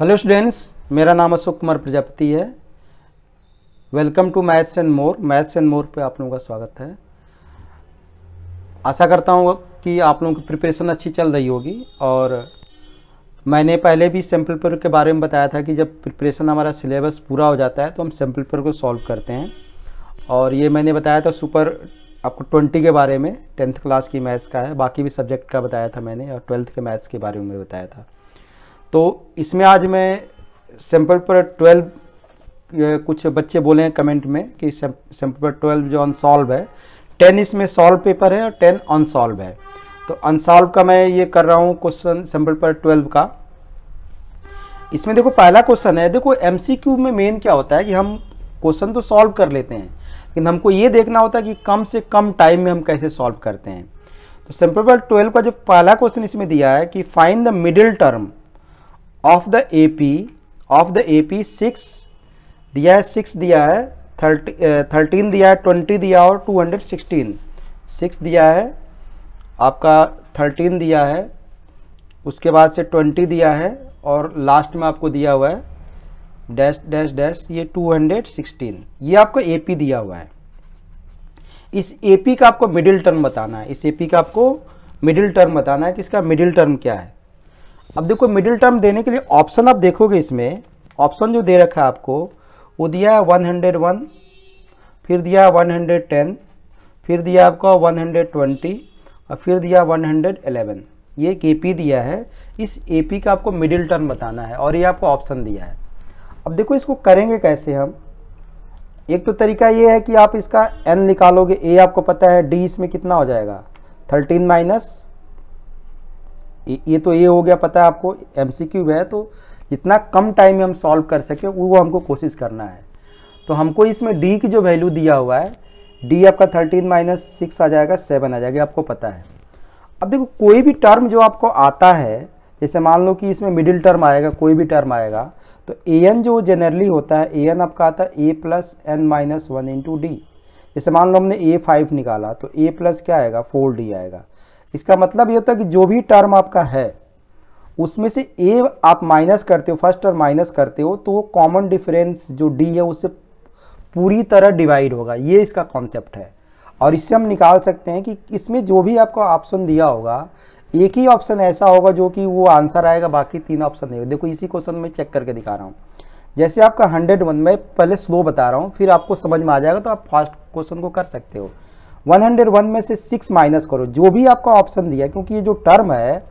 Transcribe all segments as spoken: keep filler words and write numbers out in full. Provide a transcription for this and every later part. Hello students, मेरा नाम अशोक कुमार प्रजापति है। Welcome to maths and more. Maths and more पे आप लोगों का स्वागत है। आशा करता हूँ कि आप लोगों की प्रिपरेशन अच्छी चल रही होगी। और मैंने पहले भी सैम्पल पेपर के बारे में बताया था कि जब प्रिपरेशन हमारा सिलेबस पूरा हो जाता है तो हम सैम्पल पेपर को सॉल्व करते हैं। और ये मैंने बताया था सुपर आपको ट्वेंटी के बारे में, टेंथ क्लास की मैथ्स का है, बाकी भी सब्जेक्ट का बताया था मैंने, और ट्वेल्थ के मैथ्स के बारे में बताया था। तो इसमें आज मैं सैम्पल पेपर ट्वेल्व, कुछ बच्चे बोले हैं कमेंट में कि सैम्पल पेपर ट्वेल्व जो अनसॉल्व है, टेन इसमें सॉल्व पेपर है और टेन अनसॉल्व है। तो अनसॉल्व का मैं ये कर रहा हूँ क्वेश्चन सैम्पल पेपर ट्वेल्व का। इसमें देखो पहला क्वेश्चन है, देखो एमसीक्यू में मेन क्या होता है कि हम क्वेश्चन तो सॉल्व कर लेते हैं, लेकिन हमको ये देखना होता है कि कम से कम टाइम में हम कैसे सॉल्व करते हैं। तो सैम्पल पेपर ट्वेल्व का जो पहला क्वेश्चन इसमें दिया है कि find the middle term of the A P of the A P six दिया है, सिक्स दिया है, थर्टी थर्टीन दिया है, ट्वेंटी दिया और टू हंड्रेड सिक्सटीन सिक्स दिया है आपका, थर्टीन दिया है, उसके बाद से ट्वेंटी दिया है और लास्ट में आपको दिया हुआ है डैश डैश डैश ये टू हंड्रेड सिक्सटीन। ये आपको ए पी दिया हुआ है। इस ए पी का आपको मिडिल टर्म बताना है, इस ए पी का आपको मिडिल टर्म बताना है कि इसका मिडिल टर्म क्या है। अब देखो मिडिल टर्म देने के लिए ऑप्शन आप देखोगे, इसमें ऑप्शन जो दे रखा है आपको वो दिया है वन हंड्रेड वन, फिर दिया है वन हंड्रेड टेन, फिर दिया आपका वन हंड्रेड ट्वेंटी और फिर दिया वन हंड्रेड इलेवन। ये एक एपी दिया है, इस एपी का आपको मिडिल टर्म बताना है और ये आपको ऑप्शन दिया है। अब देखो इसको करेंगे कैसे हम। एक तो तरीका ये है कि आप इसका एन निकालोगे, ए आपको पता है, डी इसमें कितना हो जाएगा थर्टीन माइनस, ये तो ए हो गया, पता है आपको एमसीक्यू है, तो जितना कम टाइम में हम सॉल्व कर सकें वो हमको कोशिश करना है। तो हमको इसमें डी की जो वैल्यू दिया हुआ है, डी आपका थर्टीन माइनस सिक्स आ जाएगा, सेवन आ जाएगा, आपको पता है। अब देखो कोई भी टर्म जो आपको आता है, जैसे मान लो कि इसमें मिडिल टर्म आएगा, कोई भी टर्म आएगा, तो ए एन जो जनरली होता है, ए एन आपका आता है a plus n minus one into d. जैसे मान लो हमने ए फाइव निकाला तो ए प्लस क्या आएगा, फोर डी आएगा। इसका मतलब ये होता है कि जो भी टर्म आपका है उसमें से ए आप माइनस करते हो, फर्स्ट टर्म माइनस करते हो, तो वो कॉमन डिफरेंस जो डी है उससे पूरी तरह डिवाइड होगा। ये इसका कॉन्सेप्ट है। और इससे हम निकाल सकते हैं कि इसमें जो भी आपको ऑप्शन दिया होगा, एक ही ऑप्शन ऐसा होगा जो कि वो आंसर आएगा, बाकी तीन ऑप्शन नहीं होगा। देखो इसी क्वेश्चन में चेक करके दिखा रहा हूँ। जैसे आपका हंड्रेड वन में पहले स्लो बता रहा हूँ, फिर आपको समझ में आ जाएगा तो आप फास्ट क्वेश्चन को कर सकते हो। वन हंड्रेड वन में से सिक्स माइनस करो, जो भी आपका ऑप्शन दिया, क्योंकि ये जो टर्म है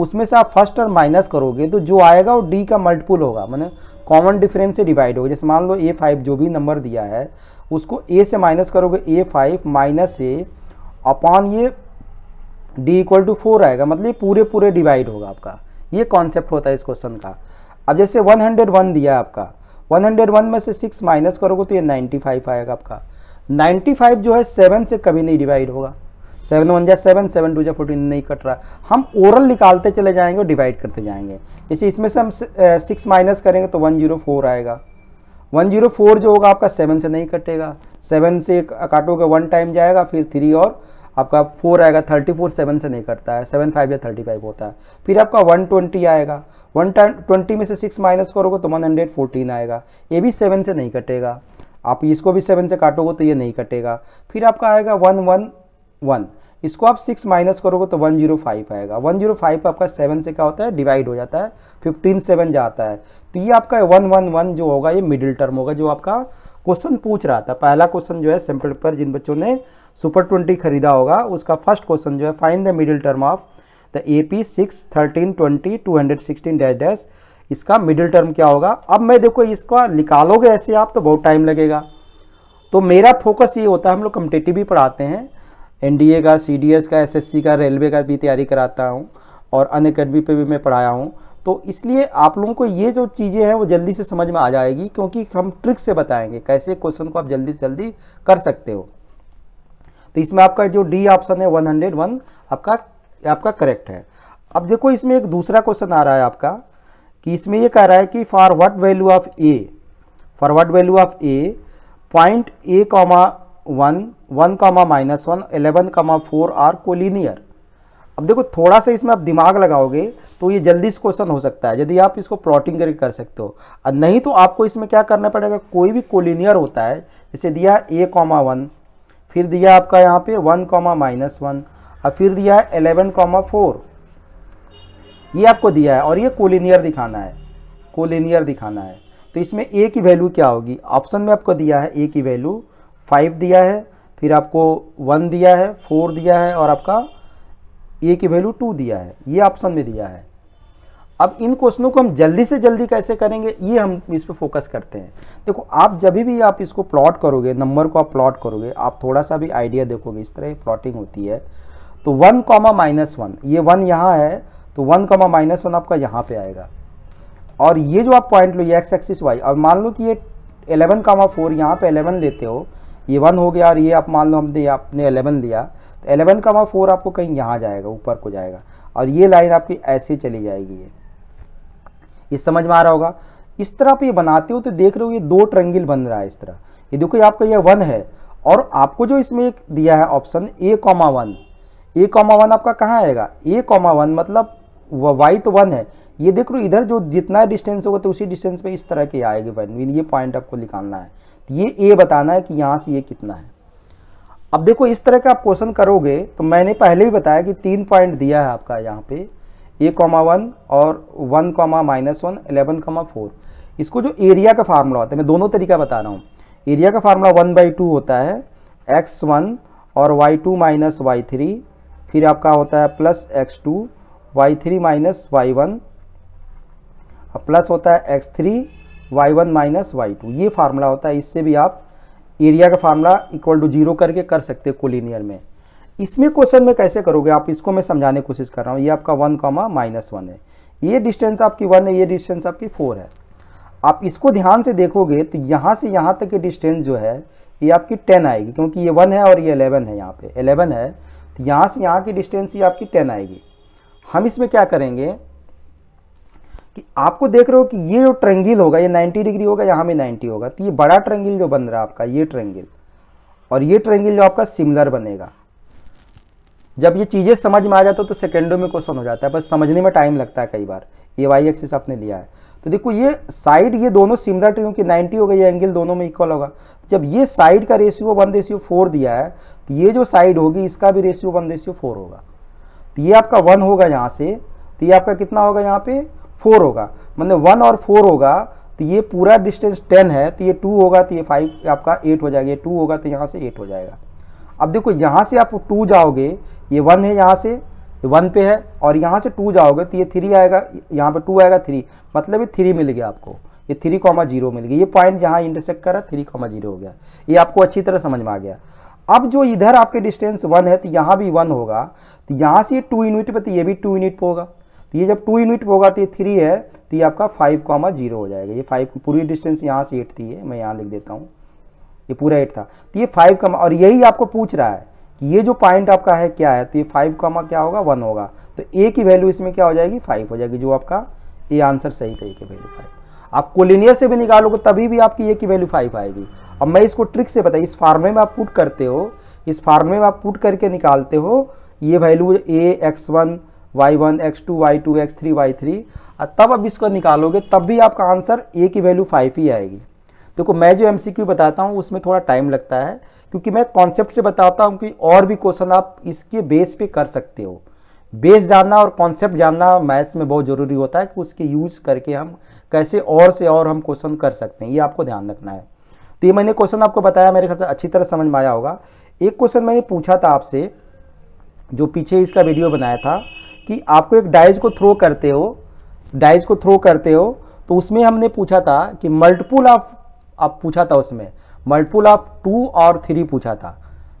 उसमें से आप फर्स्ट टर्म माइनस करोगे तो जो आएगा वो डी का मल्टीपुल होगा, मतलब कॉमन डिफरेंस से डिवाइड होगा। जैसे मान लो ए फाइव जो भी नंबर दिया है उसको ए से माइनस करोगे, a five minus a upon ये डी इक्वल टू फोर आएगा, मतलब ये पूरे पूरे डिवाइड होगा आपका। ये कॉन्सेप्ट होता है इस क्वेश्चन का। अब जैसे वन हंड्रेड वन दिया आपका, वन हंड्रेड वन में से सिक्स माइनस करोगे तो ये नाइन्टी फाइव आएगा आपका। नाइन्टी फाइव जो है सेवन से कभी नहीं डिवाइड होगा, सेवन वन जा सेवन, सेवन टू जा फोर्टीन, नहीं कट रहा। हम ओरल निकालते चले जाएंगे और डिवाइड करते जाएंगे। जैसे इसमें से हम सिक्स माइनस करेंगे तो वन हंड्रेड फोर आएगा, वन हंड्रेड फोर जो होगा आपका सेवन से नहीं कटेगा, सेवन से काटोगे वन टाइम जाएगा, फिर थ्री और आपका फोर आएगा, थर्टी फोर सेवन से नहीं कटता है, सेवन फाइव या थर्टी फाइव होता है। फिर आपका वन ट्वेंटी आएगा, वन ट्वेंटी में से सिक्स माइनस करोगे तो वन हंड्रेड फोर्टीन आएगा, ये भी सेवन से नहीं कटेगा, आप इसको भी सेवन से काटोगे तो ये नहीं कटेगा। फिर आपका आएगा वन हंड्रेड इलेवन, इसको आप सिक्स माइनस करोगे तो वन हंड्रेड फाइव आएगा, वन हंड्रेड फाइव आपका सेवन से क्या होता है, डिवाइड हो जाता है, फिफ्टीन सेवन जाता है। तो ये आपका वन हंड्रेड इलेवन जो होगा ये मिडिल टर्म होगा, जो आपका क्वेश्चन पूछ रहा था। पहला क्वेश्चन जो है सैम्पल पेपर, जिन बच्चों ने सुपर ट्वेंटी खरीदा होगा उसका फर्स्ट क्वेश्चन जो है find the middle term of the A P six thirteen twenty two hundred sixteen dash dash, इसका मिडिल टर्म क्या होगा। अब मैं देखो इसको निकालोगे ऐसे आप तो बहुत टाइम लगेगा, तो मेरा फोकस ये होता है, हम लोग कॉम्पिटिटिव भी पढ़ाते हैं, एनडीए का, सीडीएस का, एसएससी का, रेलवे का भी तैयारी कराता हूँ और अनअकैडमी पे भी मैं पढ़ाया हूँ, तो इसलिए आप लोगों को ये जो चीज़ें हैं वो जल्दी से समझ में आ जाएगी, क्योंकि हम ट्रिक से बताएंगे कैसे क्वेश्चन को आप जल्दी से जल्दी कर सकते हो। तो इसमें आपका जो डी ऑप्शन है वन हंड्रेड वन आपका आपका करेक्ट है। अब देखो इसमें एक दूसरा क्वेश्चन आ रहा है आपका कि इसमें यह कह रहा है कि for what value of a, for what value of a point A comma one, one comma minus one, eleven comma four are collinear. अब देखो थोड़ा सा इसमें आप दिमाग लगाओगे तो ये जल्दी से क्वेश्चन हो सकता है यदि आप इसको प्लॉटिंग करके कर सकते हो। और नहीं तो आपको इसमें क्या करना पड़ेगा, कोई भी कोलिनियर होता है जैसे दिया ए कॉमा वन, फिर दिया आपका यहाँ पे वन कॉमा माइनस वन और फिर दिया है एलेवन कॉमा फोर, ये आपको दिया है और ये कोलिनियर दिखाना है, कोलिनियर दिखाना है। तो इसमें ए की वैल्यू क्या होगी, ऑप्शन में आपको दिया है ए की वैल्यू फाइव दिया है, फिर आपको वन दिया है, फोर दिया है और आपका ए की वैल्यू टू दिया है, ये ऑप्शन में दिया है। अब इन क्वेश्चनों को हम जल्दी से जल्दी कैसे करेंगे ये हम इस पर फोकस करते हैं। देखो आप जब भी आप इसको प्लॉट करोगे, नंबर को आप प्लॉट करोगे, आप थोड़ा सा भी आइडिया देखोगे, इस तरह प्लॉटिंग होती है। तो वन कॉमा माइनस वन, ये वन यहाँ है तो वन कॉमा माइनस वन आपका यहाँ पे आएगा और ये जो आप पॉइंट लो ये एक्स एक्सिस वाई, और मान लो कि ये एलेवन कॉमा फोर यहाँ पर एलेवन लेते हो, ये वन हो गया और ये आप मान लो हमने आपने एलेवन लिया तो एलेवन कॉमा फोर आपको कहीं यहाँ जाएगा, ऊपर को जाएगा और ये लाइन आपकी ऐसे चली जाएगी। ये इस समझ में आ रहा होगा। इस तरह आप ये बनाते हो तो देख रहे हो ये दो ट्रायंगल बन रहा है इस तरह, ये देखो आपका ये वन है और आपको जो इसमें एक दिया है option a comma one, a comma one आपका कहाँ आएगा, ए कॉमा वन मतलब वाई तो वन है, ये देख रहे हो इधर जो जितना डिस्टेंस होगा तो उसी डिस्टेंस पे इस तरह की आएगी वैल्यू, ये पॉइंट आपको निकालना है, ये ए बताना है कि यहाँ से ये कितना है। अब देखो इस तरह का आप क्वेश्चन करोगे तो मैंने पहले भी बताया कि तीन पॉइंट दिया है आपका यहाँ पे ए कॉमा वन और one comma minus one eleven comma four, इसको जो एरिया का फार्मूला होता है, मैं दोनों तरीका बता रहा हूँ, एरिया का फार्मूला वन बाई टू होता है एक्स वन और y two minus y three, फिर आपका होता है plus x two y three minus y one plus होता है x three y one minus y two, ये फार्मूला होता है। इससे भी आप एरिया का फार्मूला इक्वल टू जीरो करके कर सकते हो कोलिनियर में। इसमें क्वेश्चन में कैसे करोगे आप, इसको मैं समझाने की कोशिश कर रहा हूँ। ये आपका वन कॉमा माइनस वन है, ये डिस्टेंस आपकी वन है, ये डिस्टेंस आपकी फोर है। आप इसको ध्यान से देखोगे तो यहाँ से यहाँ तक की डिस्टेंस जो है ये आपकी टेन आएगी, क्योंकि ये वन है और ये एलेवन है, यहाँ पे एलेवन है तो यहाँ से यहाँ की डिस्टेंस ये आपकी टेन आएगी। हम इसमें क्या करेंगे कि आपको देख रहे हो कि ये जो ट्रेंगल होगा ये नाइन्टी डिग्री होगा, यहाँ में नाइन्टी होगा, तो ये बड़ा ट्रेंगल जो बन रहा है आपका ये ट्रेंगल और ये ट्रेंगल जो आपका सिमिलर बनेगा। जब ये चीज़ें समझ में आ जाता है तो सेकेंडों में क्वेश्चन हो जाता है, बस समझने में टाइम लगता है कई बार। ये वाई एक्सिस आपने लिया है तो देखो ये साइड ये दोनों सिमिलर टू, क्योंकि नाइन्टी होगा ये एंगल दोनों में इक्वल होगा। जब ये साइड का रेशियो वन रेशियो फोर दिया है तो ये जो साइड होगी इसका भी रेशियो वन रेशियो फोर होगा, तो ये आपका वन होगा यहाँ से, तो ये आपका कितना होगा यहाँ पे फोर होगा, मतलब वन और फोर होगा तो ये पूरा डिस्टेंस टेन है, तो ये टू होगा तो ये फाइव आपका एट हो जाएगा, ये टू होगा तो यहाँ से एट हो जाएगा। अब देखो यहाँ से आप टू जाओगे, ये वन है यहाँ से वन पे है, और यहाँ से टू जाओगे तो ये थ्री आएगा, यहाँ पे टू आएगा थ्री, मतलब ये थ्री मिल गया आपको, ये थ्री कॉमा जीरो मिल गया, ये पॉइंट यहाँ इंटरसेक्ट करा थ्री कॉमा जीरो हो गया, ये आपको अच्छी तरह समझ में आ गया। अब जो इधर आपके डिस्टेंस वन है तो यहाँ भी वन होगा, तो यहाँ से ये टू यूनिट पर तो ये भी टू यूनिट पर होगा, तो ये जब टू यूनिट पर होगा तो ये थ्री है तो ये आपका फाइव कॉमा जीरो हो जाएगा। ये फाइव पूरी डिस्टेंस यहाँ से एट थी, मैं यहाँ लिख देता हूँ, ये पूरा एट था तो ये फाइव कॉमा, और यही आपको पूछ रहा है कि ये जो पॉइंट आपका है क्या है, तो ये फाइव कॉमा क्या होगा वन होगा, तो ए की वैल्यू इसमें क्या हो जाएगी फाइव हो जाएगी, जो आपका ये आंसर सही था ए की वैल्यू फाइव। आप कोलिनियर से भी निकालोगे तभी भी आपकी ए की वैल्यू फाइव आएगी। अब मैं इसको ट्रिक से बताइए, इस फार्मूले में आप पुट करते हो, इस फार्मूले में आप पुट करके निकालते हो ये value a x one y one x two y two x three y three, और तब आप इसको निकालोगे तब भी आपका आंसर ए की वैल्यू फाइव ही आएगी। देखो मैं जो एमसीक्यू बताता हूँ उसमें थोड़ा टाइम लगता है, क्योंकि मैं कॉन्सेप्ट से बताता हूँ कि और भी क्वेश्चन आप इसके बेस पे कर सकते हो। बेस जानना और कॉन्सेप्ट जानना मैथ्स में बहुत ज़रूरी होता है कि उसके यूज करके हम कैसे और से और हम क्वेश्चन कर सकते हैं, ये आपको ध्यान रखना है। तो ये मैंने क्वेश्चन आपको बताया, मेरे ख्याल से अच्छी तरह समझ में आया होगा। एक क्वेश्चन मैंने पूछा था आपसे, जो पीछे इसका वीडियो बनाया था, कि आपको एक डाइज को थ्रो करते हो, डाइज को थ्रो करते हो तो उसमें हमने पूछा था कि मल्टीपल ऑफ आप पूछा था उसमें मल्टीपल ऑफ टू और थ्री पूछा था,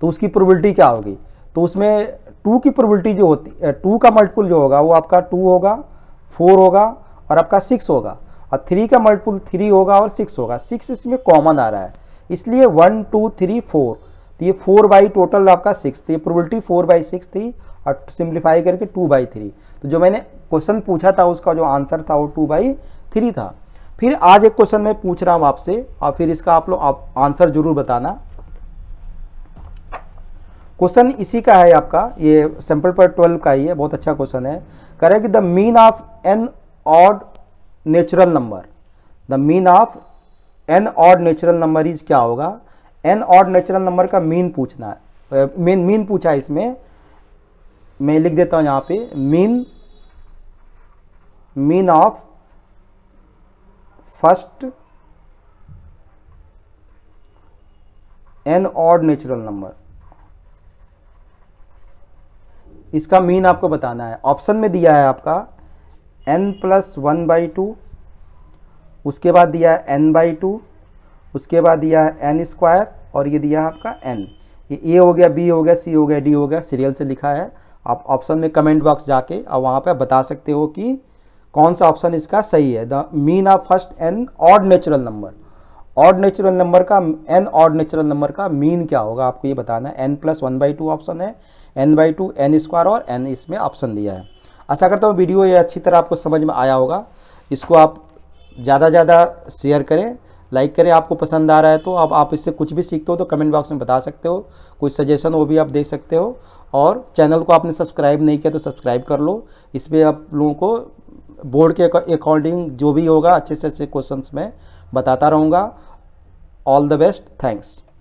तो उसकी प्रोबेबिलिटी क्या होगी, तो उसमें टू की प्रोबेबिलिटी जो होती, टू का मल्टीपल जो होगा वो आपका टू होगा, फोर होगा और आपका सिक्स होगा, और थ्री का मल्टीपल थ्री होगा और सिक्स होगा। सिक्स इसमें कॉमन आ रहा है इसलिए वन टू थ्री फोर, तो ये फोर बाई टोटल आपका सिक्स, तो ये प्रोबेबिलिटी फोर बाई सिक्स थी और सिंप्लीफाई करके टू बाई थ्री, तो जो मैंने क्वेश्चन पूछा था उसका जो आंसर था वो टू बाई थ्री था। फिर आज एक क्वेश्चन मैं पूछ रहा हूँ आपसे, और फिर इसका आप लोग आप आंसर जरूर बताना। क्वेश्चन इसी का है आपका, ये सैंपल पर ट्वेल्व का ही है, बहुत अच्छा क्वेश्चन है। कह रहा है कि the mean of n odd natural number, the mean of n odd natural number is क्या होगा। एन ऑड नेचुरल नंबर का मीन पूछना है, मीन मीन पूछा है इसमें। मैं लिख देता हूँ यहाँ पे mean, mean of first n odd natural number, इसका मीन आपको बताना है। ऑप्शन में दिया है आपका n plus one by two, उसके बाद दिया है n बाई टू, उसके बाद दिया है n स्क्वायर, और ये दिया है आपका n। ये ए हो गया, बी हो गया, सी हो गया, डी हो गया, सीरियल से लिखा है। आप ऑप्शन में कमेंट बॉक्स जाके और वहाँ पे बता सकते हो कि कौन सा ऑप्शन इसका सही है। The mean of first n odd natural number, odd natural number का, एन ऑड नेचुरल नंबर का मीन क्या होगा आपको ये बताना है। N plus one by two option है, n by two, n square और एन इसमें ऑप्शन दिया है। आशा करता हूँ वीडियो ये अच्छी तरह आपको समझ में आया होगा। इसको आप ज़्यादा ज़्यादा शेयर करें, लाइक करें। आपको पसंद आ रहा है तो आप आप इससे कुछ भी सीखते हो तो कमेंट बॉक्स में बता सकते हो, कुछ सजेशन वो भी आप दे सकते हो। और चैनल को आपने सब्सक्राइब नहीं किया तो सब्सक्राइब कर लो। इसमें आप लोगों को बोर्ड के अकॉर्डिंग जो भी होगा अच्छे से अच्छे क्वेश्चंस में बताता रहूँगा। All the best, thanks.